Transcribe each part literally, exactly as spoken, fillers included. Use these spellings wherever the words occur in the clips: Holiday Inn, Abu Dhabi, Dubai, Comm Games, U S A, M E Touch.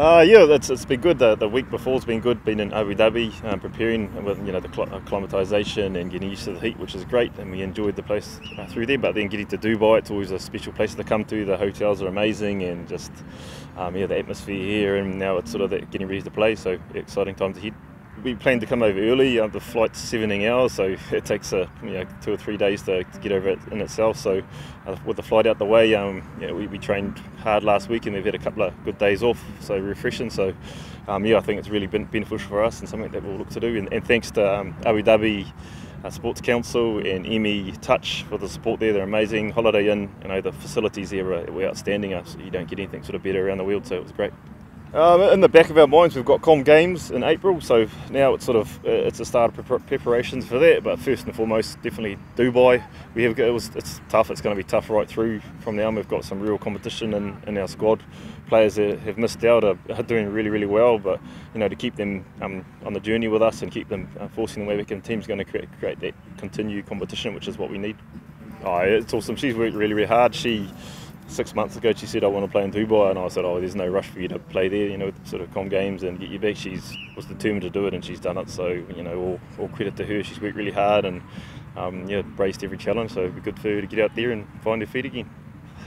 Uh, yeah, it's, it's been good. The, the week before's been good. Been in Abu Dhabi, um, preparing with you know the acclimatization and getting used to the heat, which is great. And we enjoyed the place uh, through there. But then getting to Dubai, it's always a special place to come to. The hotels are amazing, and just um, yeah, the atmosphere here. And now it's sort of that getting ready to play. So exciting time to hit. We planned to come over early. Uh, the flight's seventeen hours, so it takes a you know two or three days to get over it in itself. So uh, with the flight out the way, um, yeah, we, we trained hard last week, and we've had a couple of good days off, so refreshing. So um, yeah, I think it's really been beneficial for us and something that we'll look to do. And, and thanks to um, Abu Dhabi uh, Sports Council and M E Touch for the support there. They're amazing. Holiday Inn, you know the facilities there are, were outstanding. Uh, so you don't get anything sort of better around the world, so it was great. Um, in the back of our minds, we've got Comm Games in April, so now it's sort of uh, it's the start of prep preparations for that. But first and foremost, definitely Dubai. We have it was it's tough. It's going to be tough right through from now on. We've got some real competition in, in our squad. Players that have missed out are, are doing really really well, but you know to keep them um, on the journey with us and keep them uh, forcing them way back in the team is going to create, create that continued competition, which is what we need. Oh, it's awesome. She's worked really really hard. She. Six months ago, she said, "I want to play in Dubai," and I said, "Oh, there's no rush for you to play there, you know, with sort of Comm Games and get you back." She's was determined to do it, and she's done it. So, you know, all, all credit to her. She's worked really hard and um, yeah, braced every challenge. So it'd be good for her to get out there and find her feet again.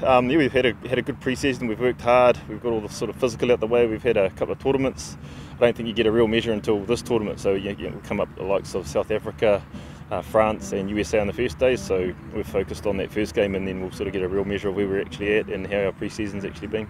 Um, yeah, we've had a had a good pre-season. We've worked hard. We've got all the sort of physical out the way. We've had a couple of tournaments. I don't think you get a real measure until this tournament. So yeah, you know, we'll come up the likes of South Africa, Uh, France and U S A on the first day, so we're focused on that first game, and then we'll sort of get a real measure of where we're actually at and how our pre-season's actually been.